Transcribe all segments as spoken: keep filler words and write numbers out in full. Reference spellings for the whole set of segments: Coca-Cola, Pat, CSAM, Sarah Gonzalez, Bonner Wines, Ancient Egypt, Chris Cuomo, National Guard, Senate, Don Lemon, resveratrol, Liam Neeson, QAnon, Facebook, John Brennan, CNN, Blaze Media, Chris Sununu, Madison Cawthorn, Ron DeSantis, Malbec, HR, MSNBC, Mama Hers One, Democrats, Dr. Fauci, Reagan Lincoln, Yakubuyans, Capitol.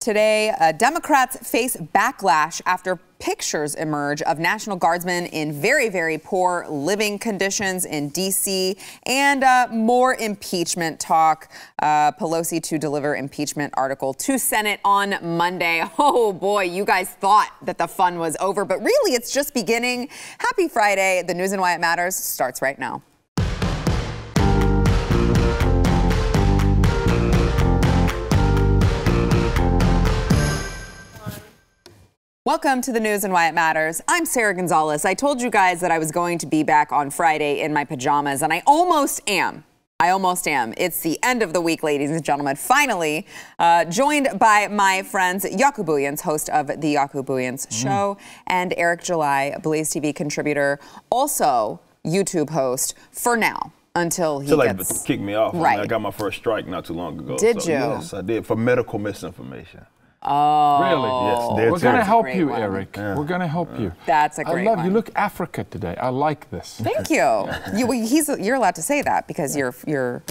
Today, uh, Democrats face backlash after pictures emerge of National Guardsmen in very, very poor living conditions in D C and uh, more impeachment talk. Uh, Pelosi to deliver impeachment article to Senate on Monday. Oh boy, you guys thought that the fun was over, but really it's just beginning. Happy Friday. The news and why it matters starts right now. Welcome to the news and why it matters. I'm Sarah Gonzalez. I told you guys that I was going to be back on Friday in my pajamas, and I almost am. I almost am. It's the end of the week, ladies and gentlemen. Finally, uh, joined by my friends Yakubuyans, host of the Yakubuyans mm. show, and Eric July, Blaze T V contributor, also YouTube host for now. Until he like gets... kicked me off. Right. I mean, I got my first strike not too long ago. Did so, you? Yes, I did, for medical misinformation. Oh, really? Yes, we're going to help you, one. Eric. Yeah. We're going to help yeah. you. That's a great I love one. You look Africa today. I like this. Thank you. you he's, you're allowed to say that because you're you're.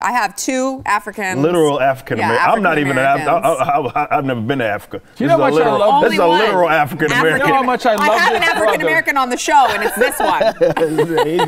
I have two Africans. Literal African American. Yeah, I'm not even an African. I've never been to Africa. You know how much I love this? This is a literal African American. You know how much I love this? I have an African American on the show, and it's this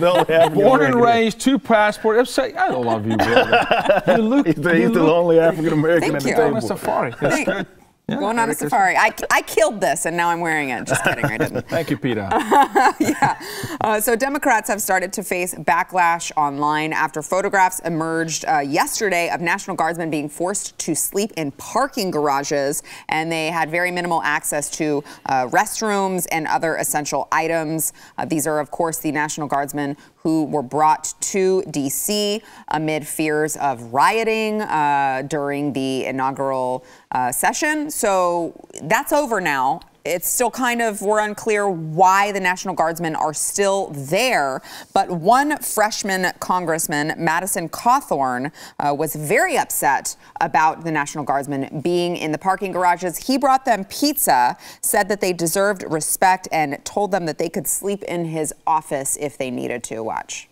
one. Born and raised, two passports. I love you, brother. You look. He's the only African American at the table. Going on a safari. That's good. Yeah, going on a safari. I, I killed this, and now I'm wearing it. Just kidding, I didn't. Thank you, Peter. Uh, yeah. Uh, so Democrats have started to face backlash online after photographs emerged uh, yesterday of National Guardsmen being forced to sleep in parking garages, and they had very minimal access to uh, restrooms and other essential items. Uh, these are, of course, the National Guardsmen who were brought to D C amid fears of rioting uh, during the inaugural uh, session. So that's over now. It's still kind of, we're unclear why the National Guardsmen are still there. But one freshman congressman, Madison Cawthorn, uh, was very upset about the National Guardsmen being in the parking garages. He brought them pizza, said that they deserved respect, and told them that they could sleep in his office if they needed to. Watch.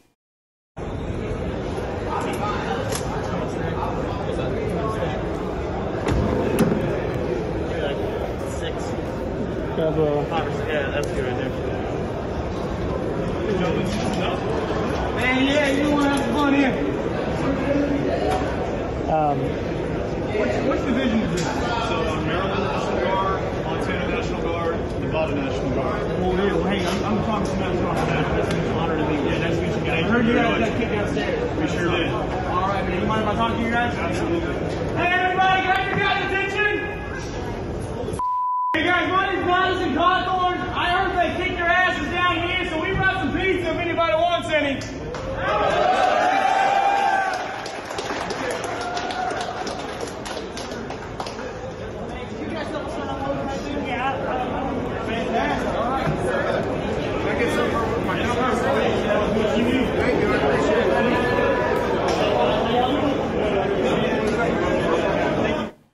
Yeah, that's good right there. Man, yeah, you want to have fun here. Um, what division is this? So, uh, Maryland National Guard, Montana National Guard, Nevada National Guard. Well, yeah, well, hey, I'm, I'm talking to National Guard. It's an honor to be here. Nice to meet you guys. I heard you guys got kicked downstairs. We sure did. All right, man. You mind if I talk to you guys? Absolutely. Hey, everybody, got your guys' attention? Hey guys, my name's Madison Cawthorn. I heard they kicked your asses down here, so we brought some pizza if anybody wants any. You guys don't try to load my thing? Yeah, fantastic. All right. Can I get some for my number? Thank you. Thank you. I appreciate it.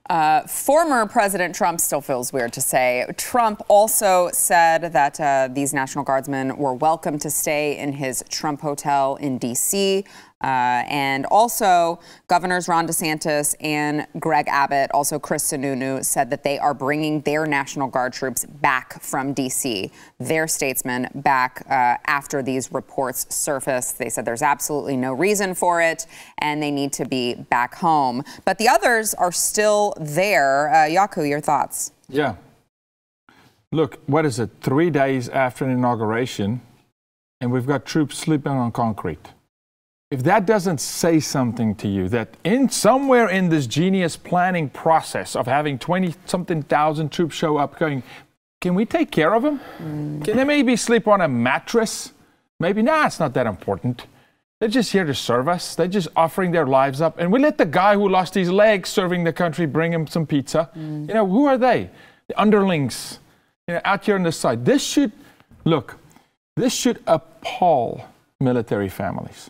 Uh, Former President Trump, still feels weird to say, Trump also said that uh, these National Guardsmen were welcome to stay in his Trump Hotel in D C Uh, and also, Governors Ron DeSantis and Greg Abbott, also Chris Sununu, said that they are bringing their National Guard troops back from D C, their statesmen back uh, after these reports surfaced. They said there's absolutely no reason for it, and they need to be back home. But the others are still there. Uh, Yaku, your thoughts? Yeah. Look, what is it? Three days after an inauguration, and we've got troops sleeping on concrete. If that doesn't say something to you, that in somewhere in this genius planning process of having twenty-something thousand troops show up going, can we take care of them? Mm. Can they maybe sleep on a mattress? Maybe, nah, it's not that important. They're just here to serve us. They're just offering their lives up. And we let the guy who lost his leg serving the country bring him some pizza. Mm. You know, who are they? The underlings, you know, out here on the side. This should, look, this should appall military families.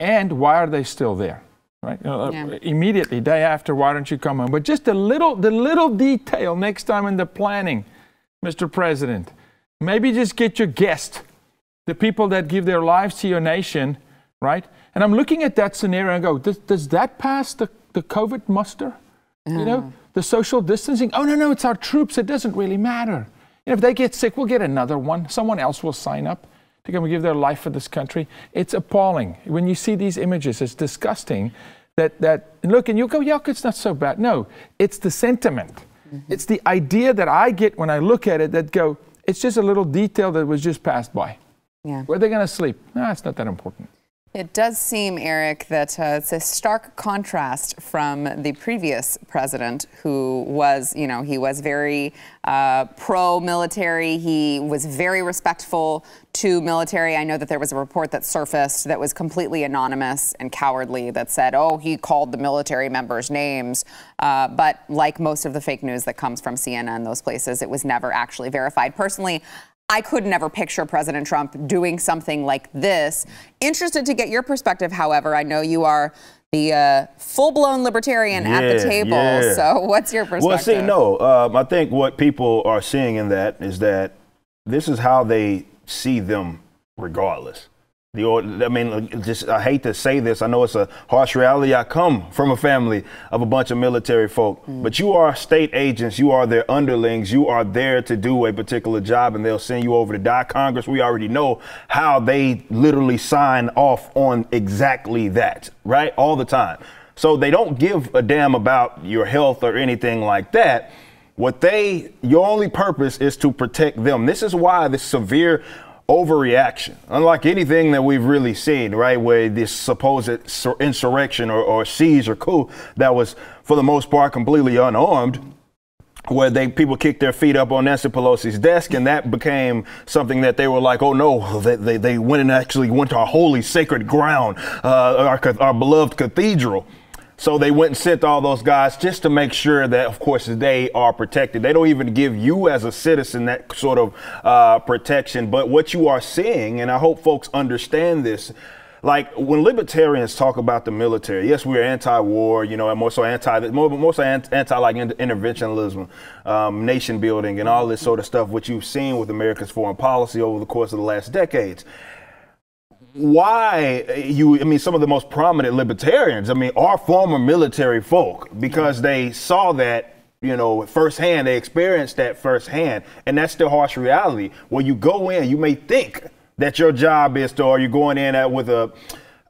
And why are they still there, right? You know, yeah. Immediately, day after, why don't you come home? But just the little, the little detail next time in the planning, Mister President, maybe just get your guest, the people that give their lives to your nation, right? And I'm looking at that scenario and go, does, does that pass the, the COVID muster? Uh, you know, the social distancing. Oh, no, no, it's our troops. It doesn't really matter. You know, if they get sick, we'll get another one. Someone else will sign up to come and give their life for this country. It's appalling. When you see these images, it's disgusting that, that look, and you go, yeah, it's not so bad. No, it's the sentiment. Mm-hmm. It's the idea that I get when I look at it that go, it's just a little detail that was just passed by. Yeah. Where are they going to sleep? No, it's not that important. It does seem, Eric, that uh, it's a stark contrast from the previous president who was, you know, he was very uh, pro-military. He was very respectful to military. I know that there was a report that surfaced that was completely anonymous and cowardly that said, oh, he called the military members names. Uh, but like most of the fake news that comes from C N N, those places, it was never actually verified. Personally, I could never picture President Trump doing something like this. Interested to get your perspective, however. I know you are the uh, full-blown libertarian yeah, at the table, yeah. so what's your perspective? Well, see, no, um, I think what people are seeing in that is that this is how they see them regardless. The, I mean, just I hate to say this. I know it's a harsh reality. I come from a family of a bunch of military folk, mm. but you are state agents. You are their underlings. You are there to do a particular job, and they'll send you over to die. Congress, we already know how they literally sign off on exactly that, right? All the time. So they don't give a damn about your health or anything like that. What they, your only purpose is to protect them. This is why this severe overreaction, unlike anything that we've really seen, right, where this supposed insurrection or, or siege or coup that was, for the most part, completely unarmed, where they people kicked their feet up on Nancy Pelosi's desk, and that became something that they were like, oh, no, they, they, they went and actually went to our holy sacred ground, uh, our, our beloved cathedral. So they went and sent all those guys just to make sure that, of course, they are protected. They don't even give you as a citizen that sort of uh, protection. But what you are seeing, and I hope folks understand this, like when libertarians talk about the military, yes, we're anti-war, you know, and more so anti, more, more so anti like interventionism, um, nation building and all this sort of stuff, what you've seen with America's foreign policy over the course of the last decades. Why you, I mean, some of the most prominent libertarians, I mean, are former military folk because they saw that, you know, firsthand, they experienced that firsthand. And that's the harsh reality. When you go in, you may think that your job is to, or you're going in at with a,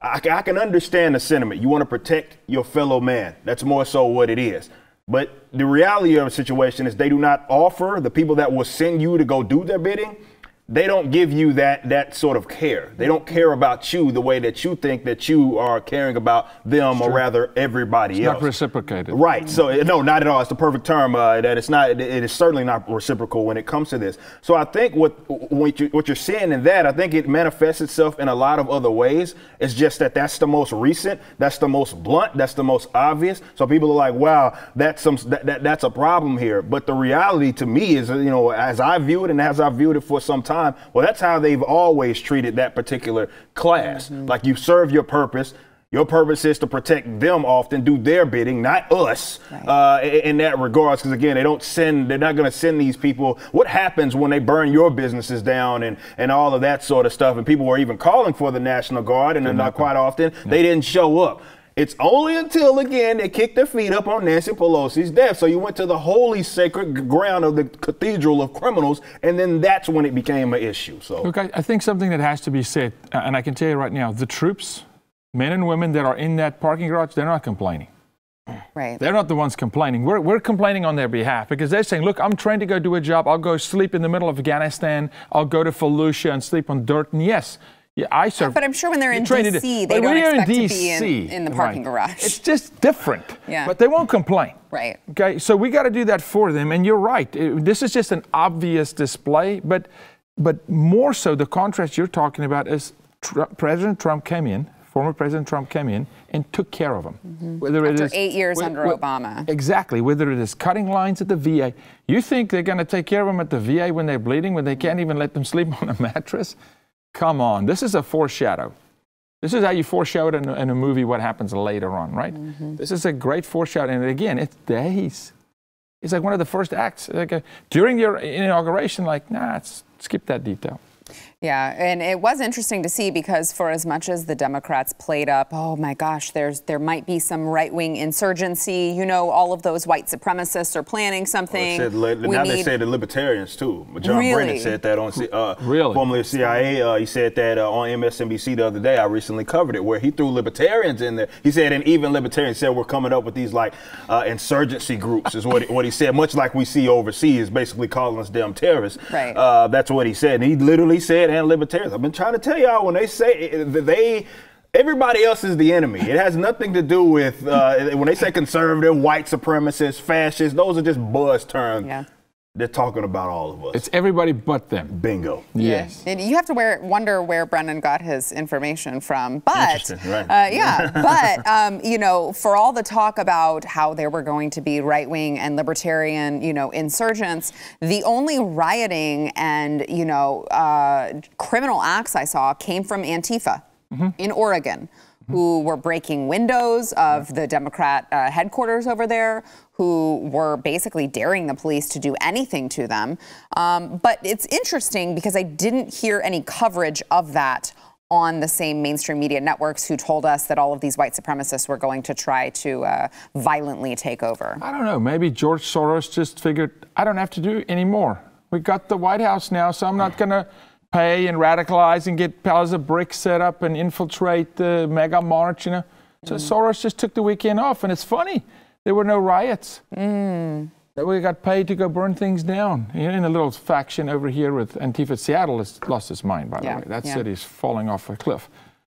I, I can understand the sentiment. You want to protect your fellow man. That's more so what it is. But the reality of the situation is they do not offer the people that will send you to go do their bidding. They don't give you that that sort of care. They don't care about you the way that you think that you are caring about them, or rather everybody it's else. It's not reciprocated. Right. So, no, not at all. It's the perfect term uh, that it's not. It is certainly not reciprocal when it comes to this. So I think what, what, you, what you're seeing in that, I think it manifests itself in a lot of other ways. It's just that that's the most recent. That's the most blunt. That's the most obvious. So people are like, wow, that's, some, that, that, that's a problem here. But the reality to me is, you know, as I view it and as I viewed it for some time, well, that's how they've always treated that particular class. Mm-hmm. Like you serve your purpose. Your purpose is to protect them often, do their bidding, not us right. uh, in that regards. Because, again, they don't send they're not going to send these people. What happens when they burn your businesses down and and all of that sort of stuff? And people were even calling for the National Guard. And they're not quite often no. they didn't show up. It's only until, again, they kicked their feet up on Nancy Pelosi's death. So you went to the holy sacred ground of the cathedral of criminals, and then that's when it became an issue. So, look, I, I think something that has to be said, and I can tell you right now, the troops, men and women that are in that parking garage, they're not complaining. Right. They're not the ones complaining. We're, we're complaining on their behalf because they're saying, look, I'm trained to go do a job. I'll go sleep in the middle of Afghanistan. I'll go to Fallujah and sleep on dirt. And yes, yeah, I serve. But I'm sure when they're in D C, they don't expect to be in, in the parking right. garage. It's just different. Yeah. But they won't complain. Right. Okay. So we got to do that for them. And you're right. It, this is just an obvious display. But, but more so, the contrast you're talking about is Tr President Trump came in, former President Trump came in and took care of them. Mm-hmm. Whether After it is eight years with, under with, Obama. Exactly. Whether it is cutting lines at the V A. You think they're going to take care of them at the V A when they're bleeding, when they can't even let them sleep on a mattress? Come on, this is a foreshadow. This is how you foreshadow in, in a movie what happens later on, right? Mm-hmm. This is a great foreshadow, and again, it's days. It's like one of the first acts. Like a, during your inauguration, like, nah, it's, skip that detail. Yeah, and it was interesting to see, because for as much as the Democrats played up, oh my gosh, there's there might be some right-wing insurgency, you know, all of those white supremacists are planning something. Well, said, now need... they say the libertarians too. John really? Brennan said that on uh, really? formerly of C I A. Uh, he said that uh, on M S N B C the other day. I recently covered it, where he threw libertarians in there. He said, and even libertarians said we're coming up with these like uh, insurgency groups is what what he said. Much like we see overseas, basically calling us damn terrorists. Right. Uh, that's what he said. And he literally said. And libertarians, I've been trying to tell y'all, when they say they, everybody else is the enemy. It has nothing to do with uh, when they say conservative, white supremacists, fascists. Those are just buzz terms. Yeah. They're talking about all of us. It's everybody but them. Bingo. Yes. And you have to wear, wonder where Brennan got his information from. But, Interesting, right. uh, yeah, but, um, you know, for all the talk about how there were going to be right-wing and libertarian, you know, insurgents, the only rioting and, you know, uh, criminal acts I saw came from Antifa mm-hmm. in Oregon, who were breaking windows of the Democrat uh, headquarters over there, who were basically daring the police to do anything to them. Um, but it's interesting because I didn't hear any coverage of that on the same mainstream media networks who told us that all of these white supremacists were going to try to uh, violently take over. I don't know. Maybe George Soros just figured, I don't have to do anymore. We got the White House now, so I'm not going to pay and radicalize and get piles of bricks set up and infiltrate the mega march, you know. So mm. Soros just took the weekend off, and it's funny, there were no riots. Mm. We got paid to go burn things down. You know, in a little faction over here with Antifa. Seattle has lost its mind, by yeah. the way. That yeah. city's falling off a cliff.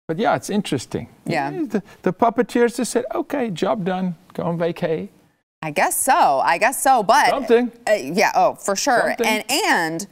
But yeah, it's interesting. Yeah. The, the puppeteers just said, okay, job done, go on vacay. I guess so, I guess so, but. Something. Uh, yeah, oh, for sure. Something. And and.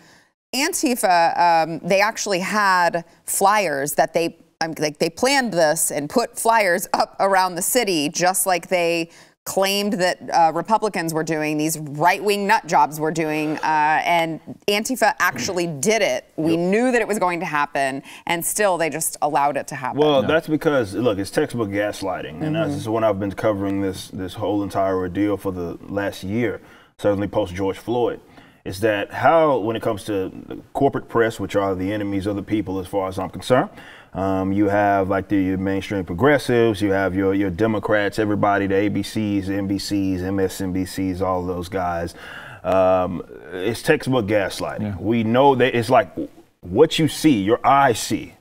Antifa, um, they actually had flyers that they, um, like they planned this and put flyers up around the city, just like they claimed that uh, Republicans were doing, these right-wing nut jobs were doing, uh, and Antifa actually did it. We yep. knew that it was going to happen, and still they just allowed it to happen. Well, no. that's because, look, it's textbook gaslighting, mm-hmm. and this is when I've been covering this, this whole entire ordeal for the last year, certainly post-George Floyd. Is that how, when it comes to corporate press, which are the enemies of the people as far as I'm concerned, um, you have like the your mainstream progressives, you have your, your Democrats, everybody, the A B Cs, N B Cs, M S N B Cs, all those guys. Um, it's textbook gaslighting. Yeah. We know that it's like what you see, your eyes see.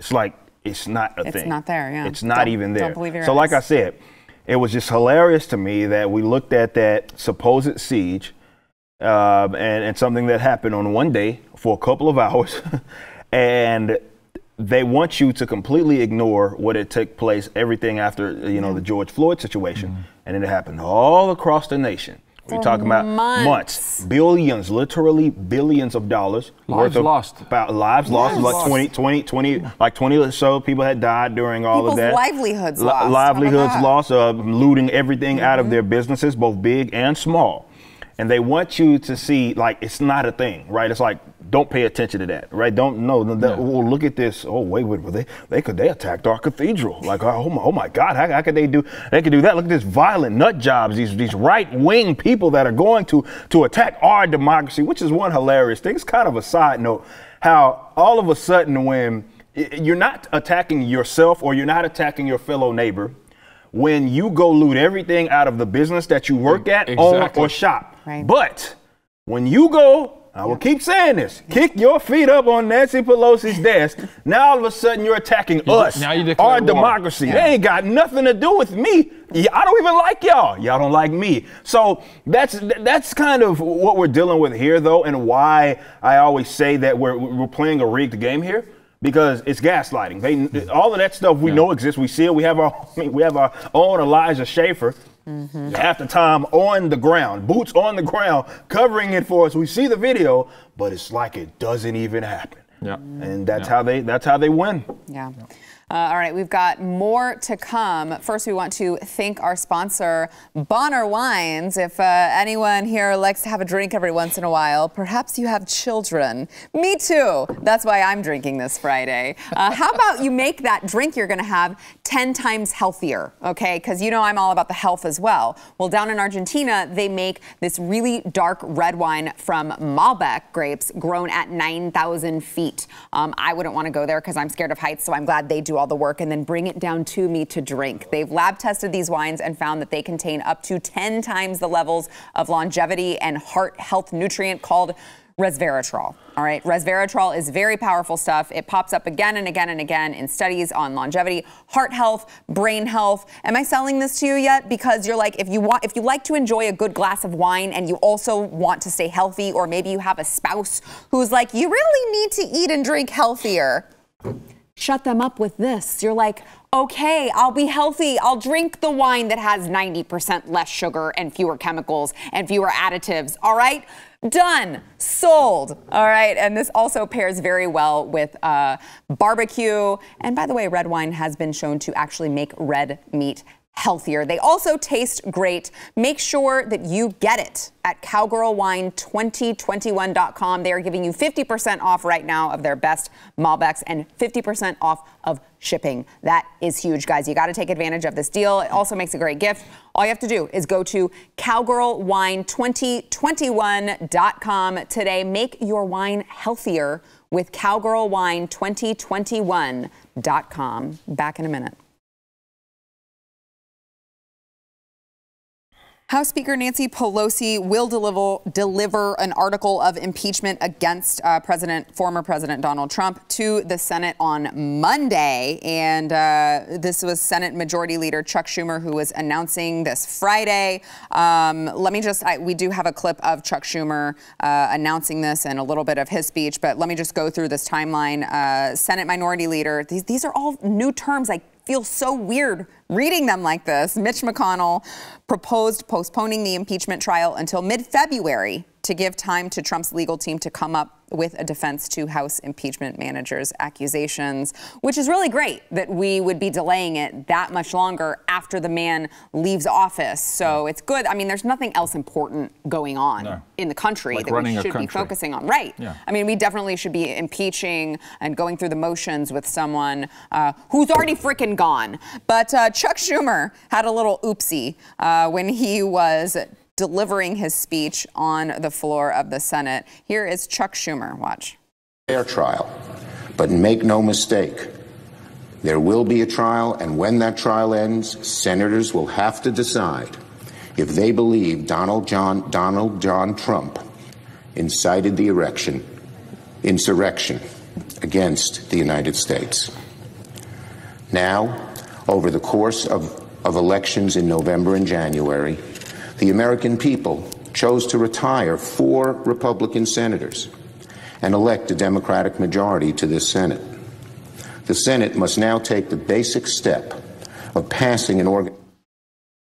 It's like, it's not a it's thing. It's not there, yeah. It's not don't, even there. Don't believe your so eyes. Like I said, it was just hilarious to me that we looked at that supposed siege Uh, and, and something that happened on one day for a couple of hours, and they want you to completely ignore what it took place, everything after, you know, the George Floyd situation. Mm-hmm. And it happened all across the nation. We're talking about months. months, billions, literally billions of dollars. Lives worth of, lost. About lives, lives lost, lost. Like twenty, twenty, twenty, like twenty or so people had died during all People's of that. livelihoods Li lost. Livelihoods oh lost, uh, looting everything mm-hmm. out of their businesses, both big and small. And they want you to see, like, it's not a thing, right? It's like, don't pay attention to that, right? Don't know. No. Oh, look at this. Oh, wait, wait, wait, they they could they attacked our cathedral. Like, oh my, oh my God, how, how could they do? They could do that. Look at this violent nut jobs. These these right wing people that are going to to attack our democracy, which is one hilarious thing. It's kind of a side note how all of a sudden when you're not attacking yourself or you're not attacking your fellow neighbor, when you go loot everything out of the business that you work at, exactly. own, or shop. Right. But when you go, I will keep saying this, kick your feet up on Nancy Pelosi's desk, now all of a sudden you're attacking you us, now you our war. democracy. Yeah. They ain't got nothing to do with me. I don't even like y'all. Y'all don't like me. So that's that's kind of what we're dealing with here, though, and why I always say that we're, we're playing a rigged game here. Because it's gaslighting. They, all of that stuff we yeah. know exists. We see it. We have our, we have our own Elijah Schaefer, mm-hmm. half the time on the ground, boots on the ground, covering it for us. We see the video, but it's like it doesn't even happen. Yeah, and that's yeah. how they that's how they win. Yeah. yeah. Uh, all right, we've got more to come. First, we want to thank our sponsor, Bonner Wines. If uh, anyone here likes to have a drink every once in a while, perhaps you have children. Me too. That's why I'm drinking this Friday. Uh, how about you make that drink you're going to have ten times healthier, okay? Because you know I'm all about the health as well. Well, down in Argentina, they make this really dark red wine from Malbec grapes grown at nine thousand feet. Um, I wouldn't want to go there because I'm scared of heights, so I'm glad they do all the work and then bring it down to me to drink. They've lab tested these wines and found that they contain up to ten times the levels of longevity and heart health nutrient called resveratrol. All right, resveratrol is very powerful stuff. It pops up again and again and again in studies on longevity, heart health, brain health. Am I selling this to you yet? Because you're like, if you want, if you like to enjoy a good glass of wine and you also want to stay healthy, or maybe you have a spouse who's like, you really need to eat and drink healthier. Shut them up with this. You're like, okay, I'll be healthy. I'll drink the wine that has ninety percent less sugar and fewer chemicals and fewer additives. All right. Done. Sold. All right. And this also pairs very well with uh, barbecue. And by the way, red wine has been shown to actually make red meat healthier. They also taste great. Make sure that you get it at cowgirl wine twenty twenty-one dot com. They are giving you fifty percent off right now of their best Malbecs and fifty percent off of shipping. That is huge, guys. You got to take advantage of this deal. It also makes a great gift. All you have to do is go to cowgirl wine twenty twenty-one dot com today. Make your wine healthier with cowgirl wine twenty twenty-one dot com. Back in a minute. House Speaker Nancy Pelosi will deliver, deliver an article of impeachment against uh, President, former President Donald Trump to the Senate on Monday. And uh, this was Senate Majority Leader Chuck Schumer who was announcing this Friday. Um, let me just, I, we do have a clip of Chuck Schumer uh, announcing this and a little bit of his speech, but let me just go through this timeline. Uh, Senate Minority Leader, these, these are all new terms. I feel so weird reading them like this. Mitch McConnell proposed postponing the impeachment trial until mid-February to give time to Trump's legal team to come up with a defense to House impeachment manager's accusations, which is really great that we would be delaying it that much longer after the man leaves office. So it's good. I mean, there's nothing else important going on no. in the country like that we should be focusing on. Right. Yeah. I mean, we definitely should be impeaching and going through the motions with someone uh, who's already frickin' gone. But uh, Chuck Schumer had a little oopsie uh, when he was delivering his speech on the floor of the Senate. Here is Chuck Schumer. Watch. Fair trial. But make no mistake, there will be a trial, and when that trial ends, senators will have to decide if they believe Donald John, Donald John Trump incited the erection, insurrection against the United States. Now, over the course of, of elections in November and January, the American people chose to retire four Republican senators and elect a Democratic majority to this Senate. The Senate must now take the basic step of passing an organ.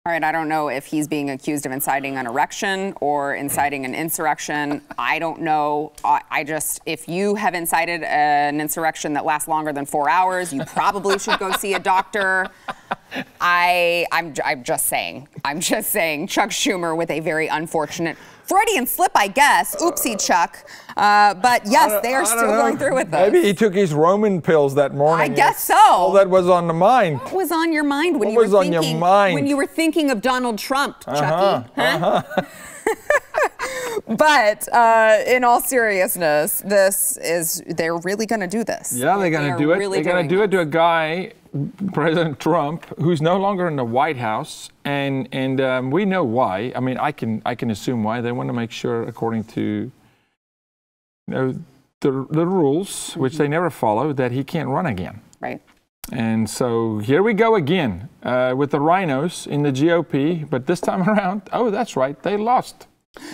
All right, I don't know if he's being accused of inciting an erection or inciting an insurrection. I don't know. I, I just, if you have incited an insurrection that lasts longer than four hours, you probably should go see a doctor. I, I'm, I'm just saying. I'm just saying. Chuck Schumer with a very unfortunate Freudian slip, I guess. Oopsie, Chuck. Uh, but yes, they are still know. going through with this. Maybe he took his Roman pills that morning. I guess so. All that was on the mind. What was on your mind when what you was were on thinking your mind? when you were thinking of Donald Trump, Chucky? Uh-huh. Huh? Uh-huh. But uh, in all seriousness, this is—they're really going to do this. Yeah, they're going to do it. Really they're going to do it to a guy, President Trump, who's no longer in the White House, and and um, we know why. I mean, I can I can assume why. They want to make sure, according to you know, the the rules, mm-hmm. which they never follow, that he can't run again. Right. And so here we go again uh, with the rhinos in the G O P, but this time around, oh, that's right, they lost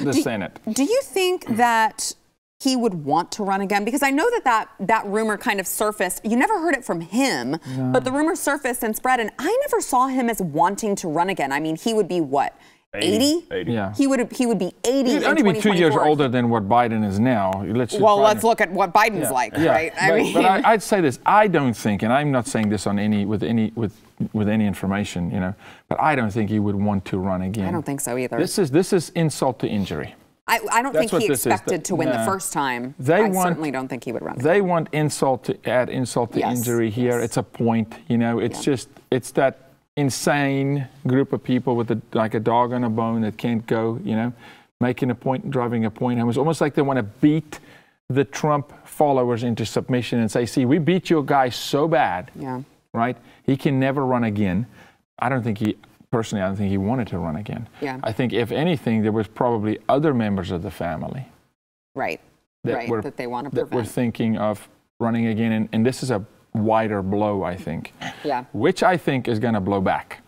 the do, Senate. Do you think that he would want to run again? Because I know that that, that rumor kind of surfaced. You never heard it from him, no. but the rumor surfaced and spread, and I never saw him as wanting to run again. I mean, he would be what? eighty? eighty. Yeah. He would he would be eighty. He'd only be two years older than what Biden is now. Let's well, Biden. let's look at what Biden's yeah. like, yeah. right? But, I mean, but I, I'd say this. I don't think, and I'm not saying this on any with any with with any information, you know, but I don't think he would want to run again. I don't think so either. This is this is insult to injury. I, I don't That's think he expected the, to win no. the first time. They I want, certainly don't think he would run. They again. want insult to add insult to yes. injury here. Yes. It's a point, you know. It's yeah. just it's that insane group of people with a, like a dog on a bone that can't go, you know, making a point and driving a point home. It's almost like they want to beat the Trump followers into submission and say, see, we beat your guy so bad, yeah. right? He can never run again. I don't think he... Personally, I don't think he wanted to run again. Yeah. I think, if anything, there was probably other members of the family, right, that right, were, that they want to prevent. That were thinking of running again, and, and this is a wider blow, I think. Yeah. Which I think is going to blow back.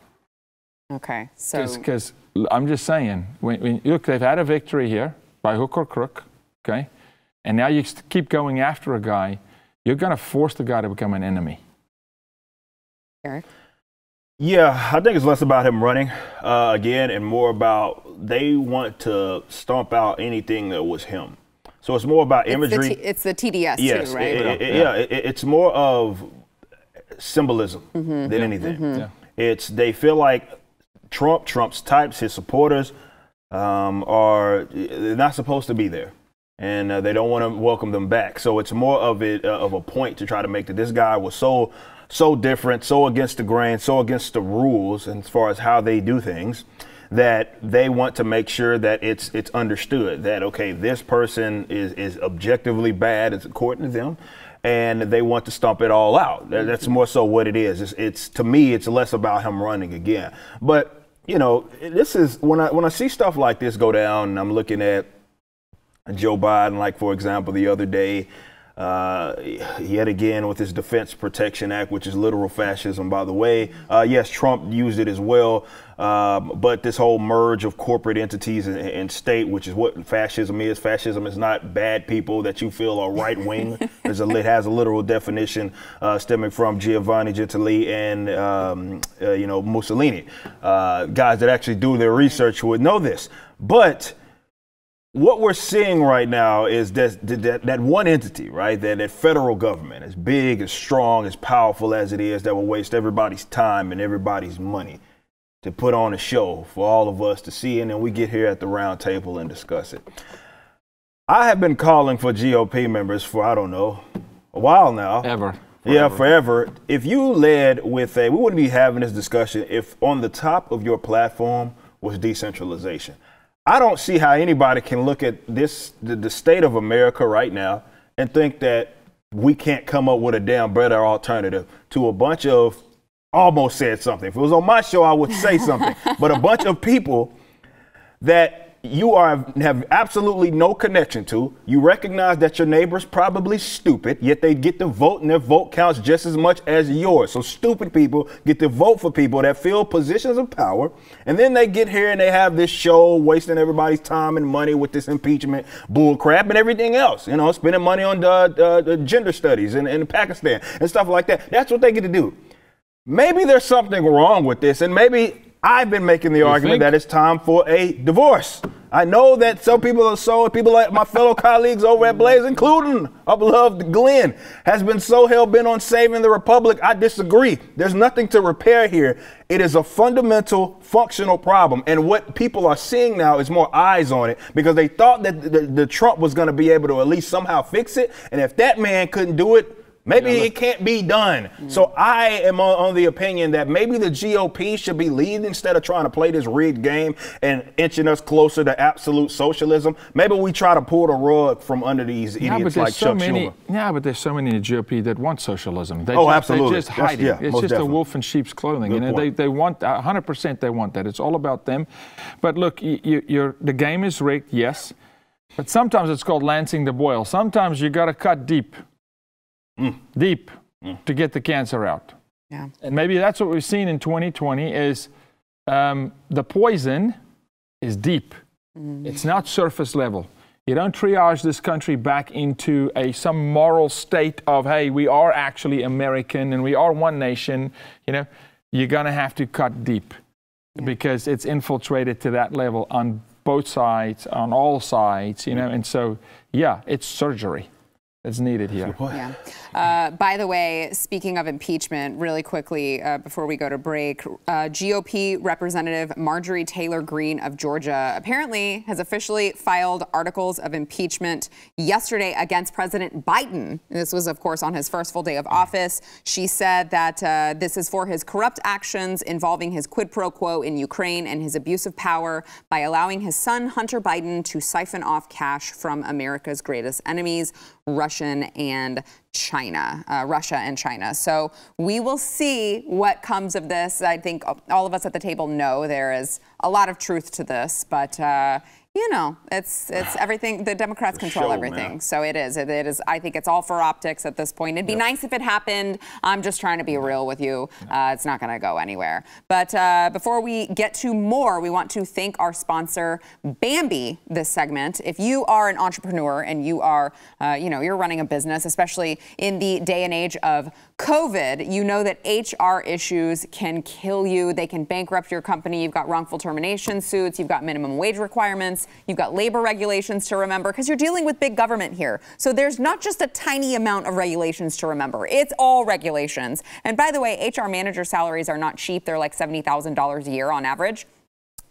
Okay. So. Because I'm just saying, when, when look, they've had a victory here by hook or crook, okay, and now you keep going after a guy, you're going to force the guy to become an enemy. Eric. Yeah, I think it's less about him running uh, again and more about they want to stomp out anything that was him. So it's more about imagery. It's the, t it's the T D S yes, too, right? It, it, it, yeah, it, it's more of symbolism mm-hmm. than anything. Mm-hmm. yeah. It's they feel like Trump, Trump's types, his supporters um, are they're not supposed to be there. And uh, they don't want to welcome them back. So it's more of it uh, of a point to try to make that this guy was so so different, so against the grain, so against the rules, and as far as how they do things, that they want to make sure that it's it's understood that okay, this person is is objectively bad, it's according to them, and they want to stomp it all out. That's more so what it is. It's, it's to me, it's less about him running again. But you know, this is when I when I see stuff like this go down, and I'm looking at Joe Biden, like, for example, the other day, uh, yet again with his Defense Protection Act, which is literal fascism, by the way. Uh, yes, Trump used it as well. Um, but this whole merge of corporate entities and, and state, which is what fascism is. Fascism is not bad people that you feel are right wing. There's a, it has a literal definition uh, stemming from Giovanni Gentile and, um, uh, you know, Mussolini. Uh, guys that actually do their research would know this. But what we're seeing right now is that, that, that one entity, right, that, that federal government, as big, as strong, as powerful as it is, that will waste everybody's time and everybody's money to put on a show for all of us to see, and then we get here at the round table and discuss it. I have been calling for G O P members for, I don't know, a while now. Ever. Forever. Yeah, forever. If you led with a, we wouldn't be having this discussion if on the top of your platform was decentralization. I don't see how anybody can look at this, the, the state of America right now, and think that we can't come up with a damn better alternative to a bunch of, almost said something. If it was on my show, I would say something, but a bunch of people that you are have absolutely no connection to. You recognize that your neighbor's probably stupid, yet they get to vote and their vote counts just as much as yours. So stupid people get to vote for people that fill positions of power, and then they get here and they have this show wasting everybody's time and money with this impeachment bullcrap and everything else, you know, spending money on the, uh, the gender studies in, in Pakistan and stuff like that. That's what they get to do. Maybe there's something wrong with this, and maybe I've been making the you argument think? that it's time for a divorce. I know that some people are so, people like my fellow colleagues over at Blaze, including our beloved Glenn, has been so hell-bent on saving the republic. I disagree. There's nothing to repair here. It is a fundamental, functional problem. And what people are seeing now is more eyes on it, because they thought that the, the, the Trump was going to be able to at least somehow fix it. And if that man couldn't do it, maybe it can't be done. Mm. So I am on, on the opinion that maybe the G O P should be leading instead of trying to play this rigged game and inching us closer to absolute socialism. Maybe we try to pull the rug from under these idiots yeah, but like so Chuck many, Schumer. Yeah, but there's so many in the G O P that want socialism. They oh, just, absolutely. They just hide yeah, it. It's just a wolf in sheep's clothing. You know, they, they want, one hundred percent they want that. It's all about them. But look, you, you're, the game is rigged, yes. But sometimes it's called lancing the boil. Sometimes you got to cut deep. Mm. Deep mm. to get the cancer out. Yeah. And maybe that's what we've seen in twenty twenty is um, the poison is deep. Mm. It's not surface level. You don't triage this country back into a some moral state of, hey, we are actually American and we are one nation. You know, you're going to have to cut deep yeah. because it's infiltrated to that level on both sides, on all sides, you know, and so, yeah, it's surgery. It's needed here. Yeah. Uh, by the way, speaking of impeachment, really quickly uh, before we go to break, uh, G O P Representative Marjorie Taylor Greene of Georgia apparently has officially filed articles of impeachment yesterday against President Biden. This was, of course, on his first full day of office. She said that uh, this is for his corrupt actions involving his quid pro quo in Ukraine and his abuse of power by allowing his son, Hunter Biden, to siphon off cash from America's greatest enemies, Russian and China, uh, Russia and China. So we will see what comes of this. I think all of us at the table know there is a lot of truth to this, but uh, you know, it's it's everything. The Democrats for control show, everything, man. So it is. It, it is. I think it's all for optics at this point. It'd be yep. nice if it happened. I'm just trying to be real with you. Uh, it's not going to go anywhere. But uh, before we get to more, we want to thank our sponsor, Bambee, this segment. If you are an entrepreneur and you are, uh, you know, you're running a business, especially in the day and age of COVID, you know that H R issues can kill you. They can bankrupt your company. You've got wrongful termination suits. You've got minimum wage requirements. You've got labor regulations to remember because you're dealing with big government here. So there's not just a tiny amount of regulations to remember. It's all regulations. And by the way, H R manager salaries are not cheap. They're like seventy thousand dollars a year on average.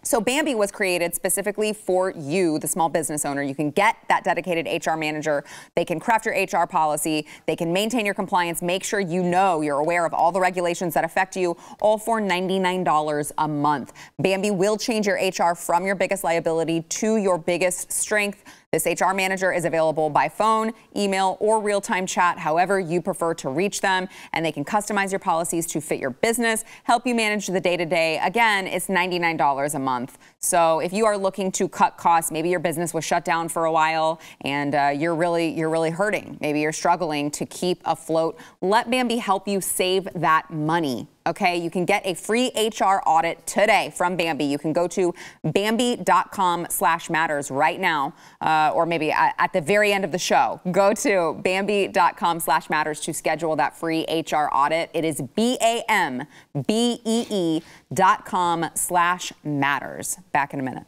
So Bambee was created specifically for you, the small business owner. You can get that dedicated H R manager. They can craft your H R policy. They can maintain your compliance, make sure you know you're aware of all the regulations that affect you, all for ninety-nine dollars a month. Bambee will change your H R from your biggest liability to your biggest strength. This H R manager is available by phone, email, or real-time chat, however you prefer to reach them, and they can customize your policies to fit your business, help you manage the day-to-day. Again, it's ninety-nine dollars a month. So if you are looking to cut costs, maybe your business was shut down for a while and uh, you're really you're really hurting. Maybe you're struggling to keep afloat. Let Bambee help you save that money. Okay, you can get a free H R audit today from Bambee. You can go to Bambee.com slash matters right now, uh, or maybe at the very end of the show. Go to Bambee.com slash matters to schedule that free H R audit. It is B-A-M-B-E-E dot com slash matters. Back in a minute.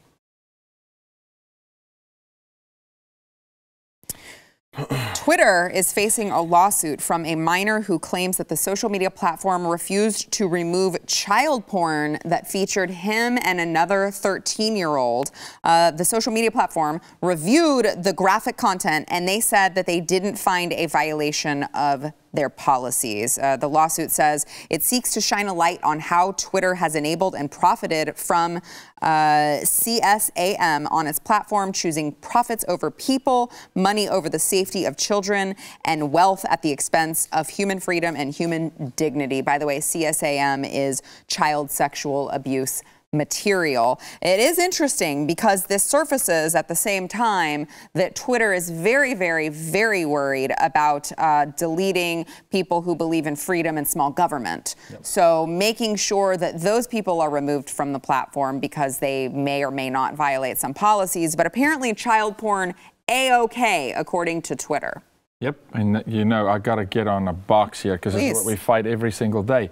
Twitter is facing a lawsuit from a minor who claims that the social media platform refused to remove child porn that featured him and another thirteen-year-old. Uh, the social media platform reviewed the graphic content, and they said that they didn't find a violation of their policies. Uh, the lawsuit says it seeks to shine a light on how Twitter has enabled and profited from uh, C S A M on its platform, choosing profits over people, money over the safety of children, and wealth at the expense of human freedom and human dignity. By the way, C S A M is child sexual abuse material. It is interesting because this surfaces at the same time that Twitter is very, very, very worried about uh, deleting people who believe in freedom and small government. Yep. So making sure that those people are removed from the platform because they may or may not violate some policies. But apparently child porn A-okay, according to Twitter. Yep. And you know, I got to get on a box here because it's what we fight every single day.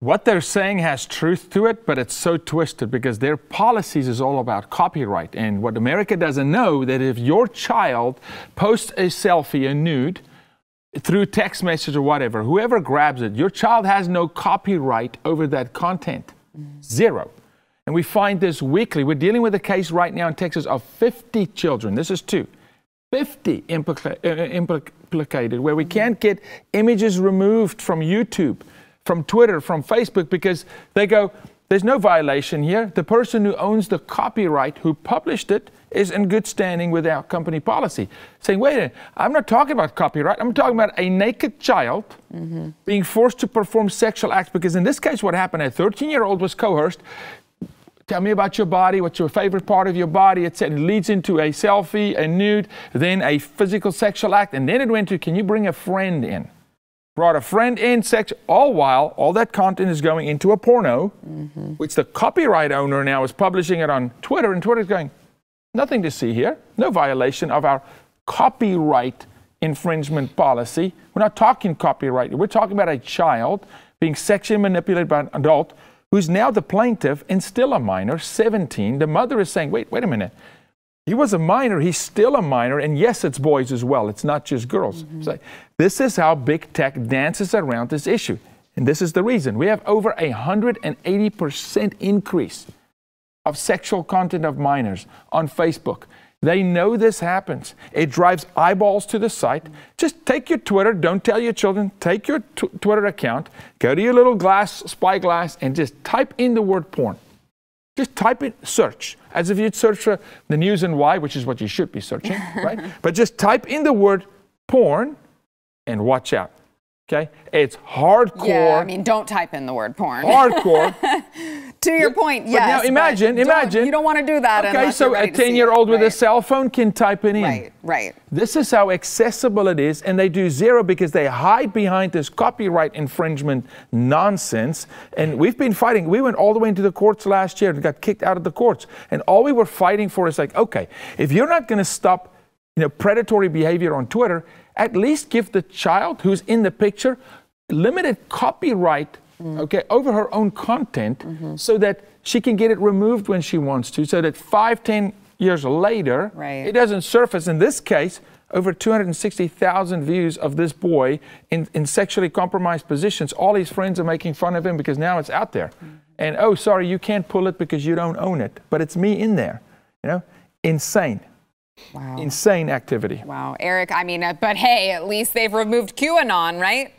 What they're saying has truth to it, but it's so twisted because their policies is all about copyright. And what America doesn't know that if your child posts a selfie, a nude, through text message or whatever, whoever grabs it, your child has no copyright over that content. Zero. And we find this weekly. We're dealing with a case right now in Texas of fifty children. This is two. fifty implica- uh, implicated, where we can't get images removed from YouTube, from Twitter, from Facebook, because they go, there's no violation here. The person who owns the copyright, who published it, is in good standing with our company policy. Saying, wait a minute, I'm not talking about copyright. I'm talking about a naked child mm-hmm. being forced to perform sexual acts. Because in this case, what happened, a thirteen-year-old was coerced. Tell me about your body, what's your favorite part of your body, et cetera. It leads into a selfie, a nude, then a physical sexual act. And then it went to, can you bring a friend in? Brought a friend in, sex, all while all that content is going into a porno, mm-hmm. which the copyright owner now is publishing it on Twitter, and Twitter's going, nothing to see here, no violation of our copyright infringement policy. We're not talking copyright, we're talking about a child being sexually manipulated by an adult who's now the plaintiff and still a minor, seventeen. The mother is saying, wait, wait a minute, He was a minor. He's still a minor. And yes, it's boys as well. It's not just girls. Mm-hmm. So this is how big tech dances around this issue. And this is the reason. We have over a one hundred eighty percent increase of sexual content of minors on Facebook. They know this happens. It drives eyeballs to the site. Mm-hmm. Just take your Twitter. Don't tell your children. Take your t- Twitter account. Go to your little glass, spyglass, and just type in the word porn. Just type it, search, as if you'd search for the news and why, which is what you should be searching, right? But just type in the word porn and watch out, okay? It's hardcore. Yeah, I mean, don't type in the word porn. Hardcore. To your point, but yes. Now imagine, imagine. Don't, you don't want to do that. Okay, so a ten-year-old with right. a cell phone can type it in. Right, right. This is how accessible it is, and they do zero because they hide behind this copyright infringement nonsense. And we've been fighting. We went all the way into the courts last year and got kicked out of the courts. And all we were fighting for is like, okay, if you're not going to stop, you know, predatory behavior on Twitter, at least give the child who's in the picture limited copyright. Mm-hmm. Okay, over her own content, mm-hmm. so that she can get it removed when she wants to, so that five, ten years later, right. it doesn't surface. In this case, over two hundred sixty thousand views of this boy in, in sexually compromised positions. All his friends are making fun of him because now it's out there. Mm-hmm. And, oh, sorry, you can't pull it because you don't own it. But it's me in there, you know? Insane. Wow. Insane activity. Wow. Eric, I mean, uh, but hey, at least they've removed QAnon, right?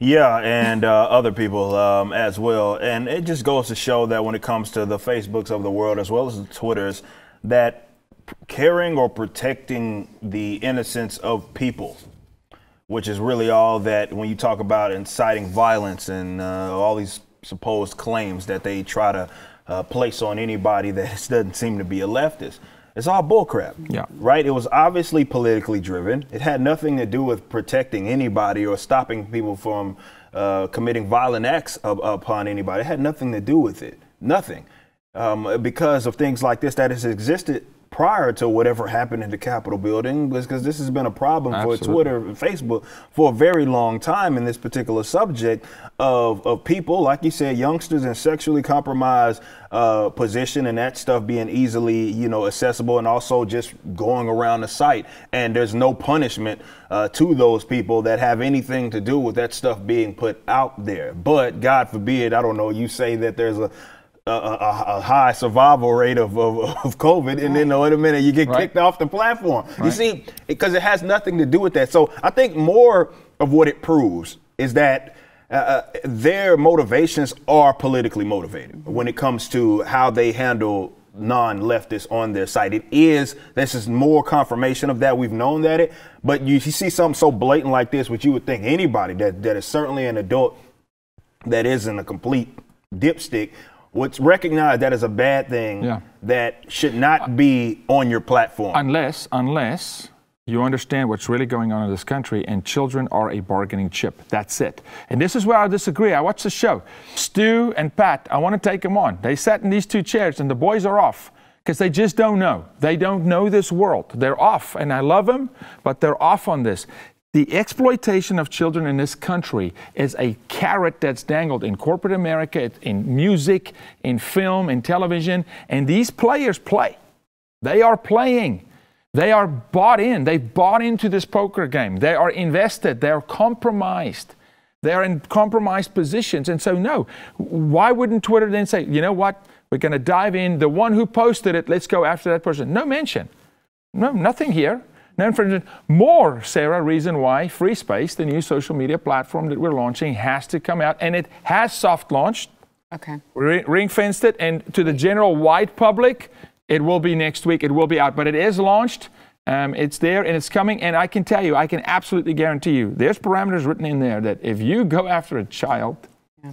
Yeah, and uh, other people um, as well. And it just goes to show that when it comes to the Facebooks of the world, as well as the Twitters, that caring or protecting the innocence of people, which is really all that when you talk about inciting violence and uh, all these supposed claims that they try to uh, place on anybody that doesn't seem to be a leftist. It's all bullcrap, yeah. right? It was obviously politically driven. It had nothing to do with protecting anybody or stopping people from uh, committing violent acts up upon anybody. It had nothing to do with it, nothing. Um, because of things like this that has existed prior to whatever happened in the Capitol building, because this has been a problem Absolutely. for Twitter and Facebook for a very long time in this particular subject of, of people, like you said, youngsters in sexually compromised uh, position and that stuff being easily, you know, accessible and also just going around the site. And there's no punishment uh, to those people that have anything to do with that stuff being put out there. But God forbid, I don't know, you say that there's a A, a, a high survival rate of, of, of COVID, right. and then oh, wait a minute, you get right. kicked off the platform. Right. You see, because it has nothing to do with that. So I think more of what it proves is that uh, their motivations are politically motivated when it comes to how they handle non-leftists on their site. It is, this is more confirmation of that. We've known that it, but you, you see something so blatant like this, which you would think anybody that, that is certainly an adult that isn't a complete dipstick What's recognized that is a bad thing yeah. that should not be on your platform. Unless, unless you understand what's really going on in this country and children are a bargaining chip. That's it. And this is where I disagree. I watched the show. Stu and Pat, I want to take them on. They sat in these two chairs and the boys are off because they just don't know. They don't know this world. They're off. And I love them, but they're off on this. The exploitation of children in this country is a carrot that's dangled in corporate America, in music, in film, in television, and these players play. They are playing. They are bought in. They've bought into this poker game. They are invested. They are compromised. They are in compromised positions. And so, no, why wouldn't Twitter then say, you know what, we're going to dive in. The one who posted it, let's go after that person. No mention. No, nothing here. Now, for instance, more, Sarah, reason why Free Space, the new social media platform that we're launching, has to come out. And it has soft launched. Okay. Ring-fenced it. And to the general wide public, it will be next week. It will be out. But it is launched. Um, it's there and it's coming. And I can tell you, I can absolutely guarantee you, there's parameters written in there that if you go after a child, yeah.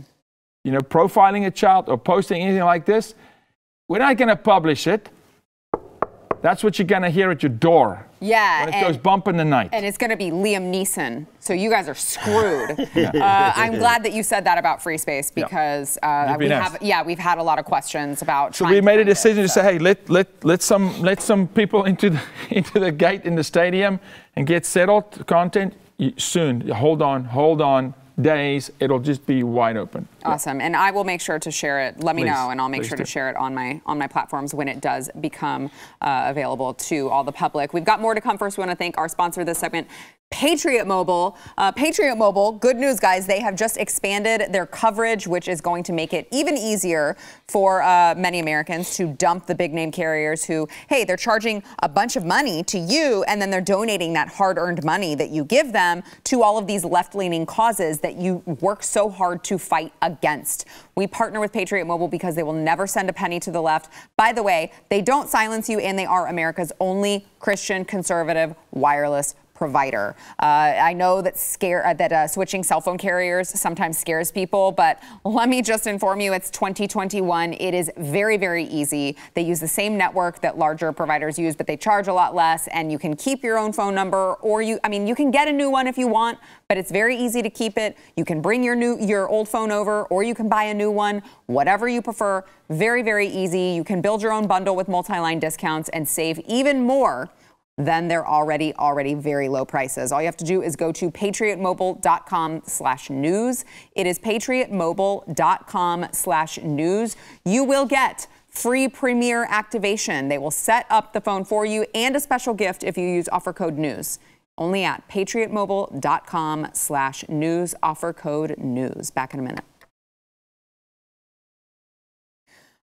you know, profiling a child or posting anything like this, we're not going to publish it. That's what you're going to hear at your door. Yeah. When it and, goes bump in the night. And it's going to be Liam Neeson. So you guys are screwed. yeah. uh, I'm glad that you said that about Free Space because yeah. uh, we nice. have, yeah, we've had a lot of questions about. So we made a decision it, so. to say, hey, let let let some let some people into the into the gate in the stadium and get settled content soon. Hold on, hold on, days, it'll just be wide open. Awesome. Yeah. And I will make sure to share it. Let me please, know, and I'll make sure do. to share it on my on my platforms when it does become uh, available to all the public. We've got more to come. First, we want to thank our sponsor this segment, Patriot Mobile. Uh, Patriot Mobile, good news, guys. They have just expanded their coverage, which is going to make it even easier for uh, many Americans to dump the big name carriers who, hey, they're charging a bunch of money to you, and then they're donating that hard-earned money that you give them to all of these left-leaning causes that you work so hard to fight against. We partner with Patriot Mobile because they will never send a penny to the left. By the way, they don't silence you, and they are America's only Christian conservative wireless provider. Uh, I know that scare uh, that uh, switching cell phone carriers sometimes scares people, but let me just inform you, it's twenty twenty-one. It is very, very easy. They use the same network that larger providers use, but they charge a lot less, and you can keep your own phone number, or you, I mean, you can get a new one if you want, but it's very easy to keep it. You can bring your new, your old phone over, or you can buy a new one, whatever you prefer. Very, very easy. You can build your own bundle with multi-line discounts and save even more then they're already, already very low prices. All you have to do is go to patriot mobile dot com slash news. It is patriot mobile dot com slash news. You will get free premier activation. They will set up the phone for you and a special gift if you use offer code news. Only at patriot mobile dot com slash news, offer code news. Back in a minute.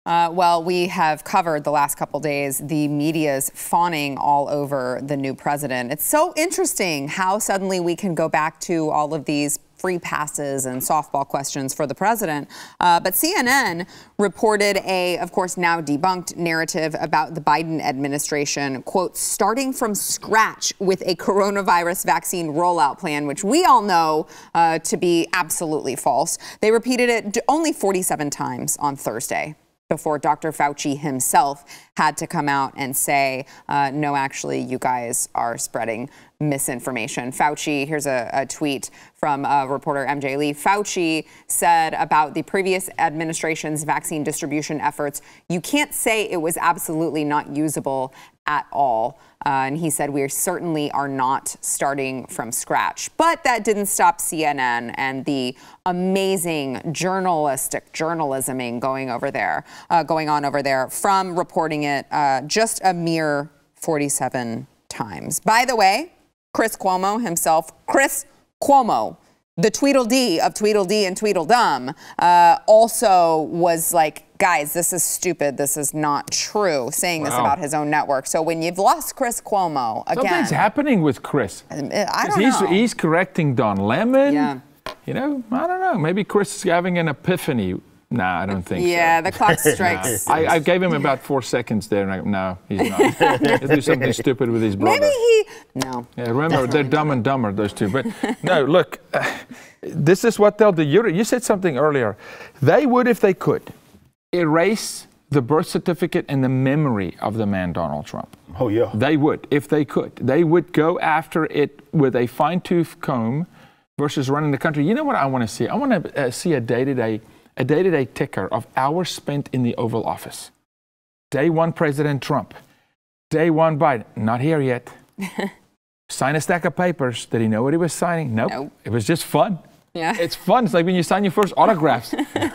Uh, well, we have covered the last couple days the media's fawning all over the new president. It's so interesting how suddenly we can go back to all of these free passes and softball questions for the president. Uh, but C N N reported a, of course, now debunked narrative about the Biden administration, quote, starting from scratch with a coronavirus vaccine rollout plan, which we all know uh, to be absolutely false. They repeated it only forty-seven times on Thursday, before Doctor Fauci himself had to come out and say, uh, no, actually, you guys are spreading misinformation. Fauci, here's a, a tweet from uh, reporter M J Lee. Fauci said about the previous administration's vaccine distribution efforts, you can't say it was absolutely not usable at all. Uh, and he said, we certainly are not starting from scratch. But that didn't stop C N N and the amazing journalistic journalisming going over there, uh, going on over there from reporting it uh, just a mere forty-seven times. By the way, Chris Cuomo himself, Chris Cuomo, the Tweedledee of Tweedledee and Tweedledum, uh, also was like, guys, this is stupid. This is not true, saying wow. this about his own network. So when you've lost Chris Cuomo, again. Something's happening with Chris. I don't he's, know. He's correcting Don Lemon. Yeah. You know, I don't know. Maybe Chris is having an epiphany. No, nah, I don't think yeah, so. Yeah, the clock strikes. Nah. I, I gave him about four seconds there, and I, no, he's not. He'll do something stupid with his brother. Maybe he, no. Yeah, remember, they're dumb and dumber, those two. But no, look, uh, this is what they'll do. You, you said something earlier. They would, if they could, erase the birth certificate and the memory of the man Donald Trump. Oh, yeah. They would, if they could. They would go after it with a fine-tooth comb versus running the country. You know what I want to see? I want to uh, see a day-to-day a day-to-day ticker of hours spent in the Oval Office. Day one, President Trump. Day one, Biden. Not here yet. Sign a stack of papers. Did he know what he was signing? Nope. nope. It was just fun. Yeah. It's fun. It's like when you sign your first autographs.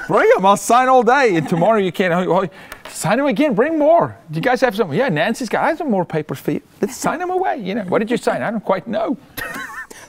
Bring them. I'll sign all day. And tomorrow you can't. Sign them again. Bring more. Do you guys have some? Yeah, Nancy's got I have some more papers for you. Let's sign them away. You know, what did you sign? I don't quite know.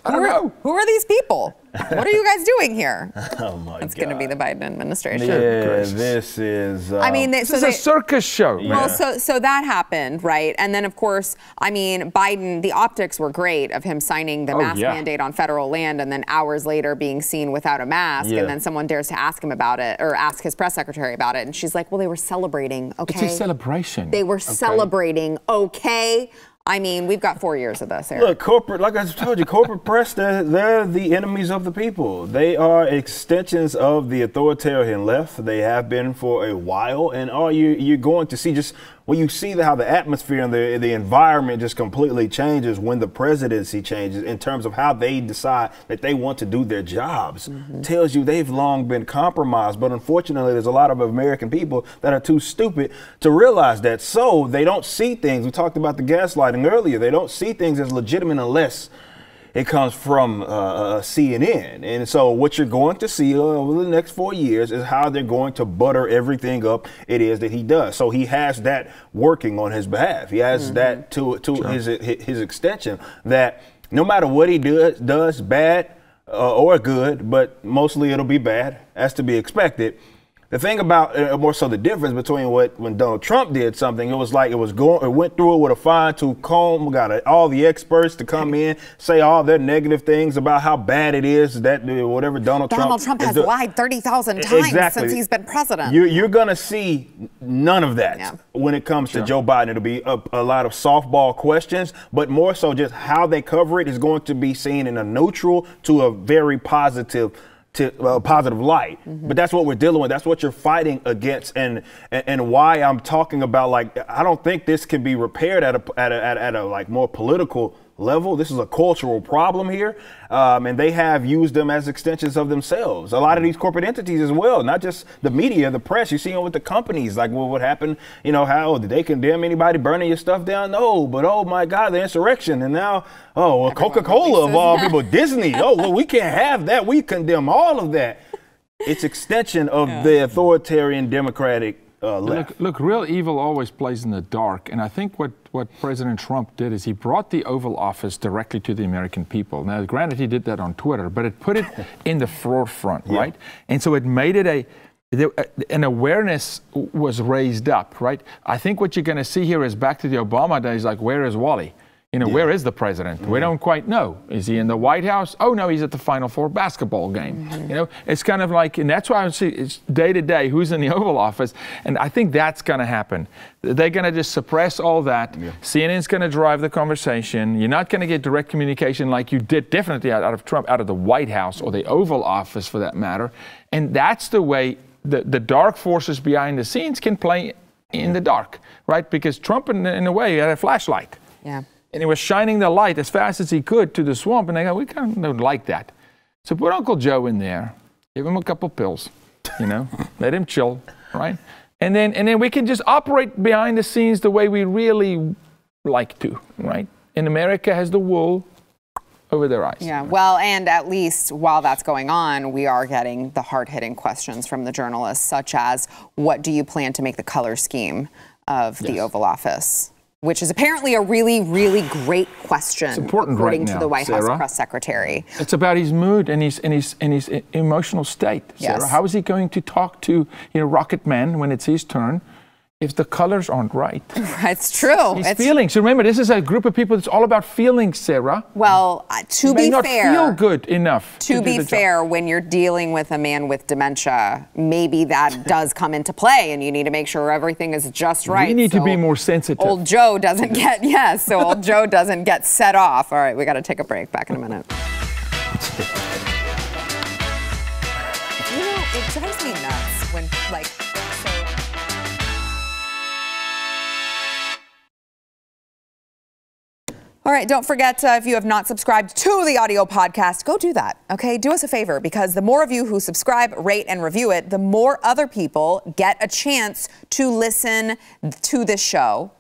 I don't who are, know. Who are these people? What are you guys doing here? Oh my That's God. It's going to be the Biden administration. Yeah, Gracious. this is. Uh, I mean, they, this so is they, a circus show. Yeah. Well, so so that happened, right? And then, of course, I mean, Biden. The optics were great of him signing the oh, mask yeah. mandate on federal land, and then hours later being seen without a mask, yeah. and then someone dares to ask him about it, or ask his press secretary about it, and she's like, "Well, they were celebrating, okay? It's a celebration. They were okay. celebrating, okay." I mean, we've got four years of this, Eric. Look, corporate, like I told you, corporate press, they're, they're the enemies of the people. They are extensions of the authoritarian left. They have been for a while. And all you, you're going to see just, well, you see how the atmosphere and the, the environment just completely changes when the presidency changes in terms of how they decide that they want to do their jobs. Mm-hmm. Tells you they've long been compromised. But unfortunately, there's a lot of American people that are too stupid to realize that. So they don't see things. We talked about the gaslighting earlier. They don't see things as legitimate unless It comes from uh, C N N. And so what you're going to see over the next four years is how they're going to butter everything up it is that he does. So he has that working on his behalf. He has mm-hmm. that to, to sure. his, his extension that no matter what he does, does bad uh, or good, but mostly it'll be bad, as to be expected. The thing about uh, more so the difference between what when Donald Trump did something, it was like it was going, it went through it with a fine tooth comb. Got a, all the experts to come in, say all their negative things about how bad it is that uh, whatever Donald Trump. Donald Trump, Trump has lied thirty thousand times exactly. since he's been president. You, you're going to see none of that yeah. when it comes sure. to Joe Biden. It'll be a, a lot of softball questions, but more so just how they cover it is going to be seen in a neutral to a very positive to uh, positive light. Mm-hmm. But that's what we're dealing with. That's what you're fighting against. And, and and why I'm talking about, like, I don't think this can be repaired at a at a, at a, at a like more political level. This is a cultural problem here. Um, and they have used them as extensions of themselves. A lot of these corporate entities as well, not just the media, the press. You see them with the companies, like, well, what happened? You know, how did they condemn anybody burning your stuff down? No, but oh my God, the insurrection. And now, oh, well, Coca-Cola of all people, Disney. Oh, well, we can't have that. We condemn all of that. It's extension of yeah. the authoritarian democratic Uh, look, look, real evil always plays in the dark. And I think what, what President Trump did is he brought the Oval Office directly to the American people. Now, granted, he did that on Twitter, but it put it in the forefront, yeah. right? And so it made it a, an awareness was raised up, right? I think what you're going to see here is back to the Obama days, like, where is Wally? You know, yeah. where is the president? Mm-hmm. We don't quite know. Is he in the White House? Oh, no, he's at the Final Four basketball game. Mm-hmm. You know, it's kind of like, and that's why I see it's day to day who's in the Oval Office. And I think that's going to happen. They're going to just suppress all that. Yeah. C N N's going to drive the conversation. You're not going to get direct communication like you did definitely out, out of Trump, out of the White House or the Oval Office for that matter. And that's the way the, the dark forces behind the scenes can play in yeah. the dark, right? Because Trump, in, in a way, had a flashlight. Yeah. And he was shining the light as fast as he could to the swamp. And they go, we kind of don't like that. So put Uncle Joe in there, give him a couple pills, you know, let him chill, right? And then, and then we can just operate behind the scenes the way we really like to, right? And America has the wool over their eyes. Yeah, well, and at least while that's going on, we are getting the hard-hitting questions from the journalists, such as, what do you plan to make the color scheme of yes. the Oval Office? Which is apparently a really, really great question, it's important according right now, to the White Sarah. House press secretary. It's about his mood and his, and his, and his emotional state, Sarah. Yes. How is he going to talk to, you know, Rocket Man when it's his turn if the colors aren't right? It's true. His it's feelings. So remember, this is a group of people that's all about feelings, Sarah. Well, uh, to you be may fair. Not feel good enough. To, to be fair, job. When you're dealing with a man with dementia, maybe that does come into play and you need to make sure everything is just right. We need so to be more sensitive. Old Joe doesn't get, yes, yeah, so old Joe doesn't get set off. All right, we got to take a break. Back in a minute. You know, it drives me nuts when, like, all right, don't forget, uh, if you have not subscribed to the audio podcast, go do that, okay? Do us a favor, because the more of you who subscribe, rate, and review it, the more other people get a chance to listen to this show,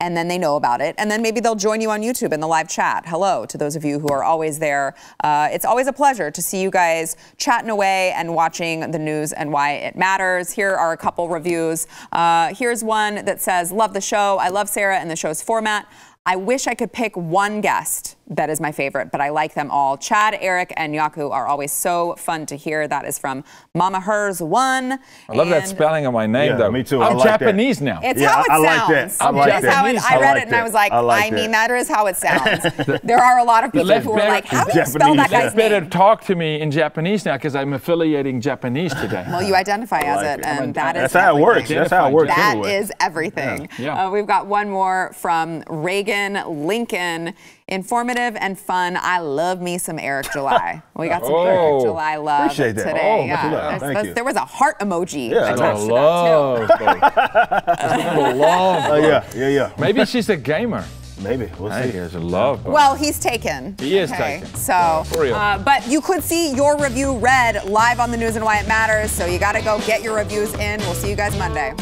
and then they know about it, and then maybe they'll join you on YouTube in the live chat. Hello to those of you who are always there. Uh, it's always a pleasure to see you guys chatting away and watching the news and why it matters. Here are a couple reviews. Uh, here's one that says, love the show. I love Sarah and the show's format. I wish I could pick one guest that is my favorite, but I like them all. Chad, Eric, and Yaku are always so fun to hear. That is from Mama Hers One. I love and that spelling of my name, yeah, though. Me too. I'm I like Japanese that. Now. It's yeah, how it I sounds. Like I, like that. How it, I read I like it and that. I was like, I, like I mean, that is how it sounds. There are a lot of people who better, are like, how do you Japanese. Spell that guy's name? You better talk to me in Japanese now because I'm affiliating Japanese today. Well, you identify as like it, and I'm that is that's how it works. That's how it works. That is everything. We've got one more from Reagan. Lincoln, informative and fun. I love me some Eric July. We got some oh, Eric July love today. Oh, yeah. Thank that's, you. There was a heart emoji yeah, attached to love that too. love, uh, yeah, yeah, yeah. Maybe she's a gamer. Maybe we'll see. There's a love. Button. Well, he's taken. He is okay. taken. So, uh, but you could see your review read live on the news and why it matters. So you got to go get your reviews in. We'll see you guys Monday.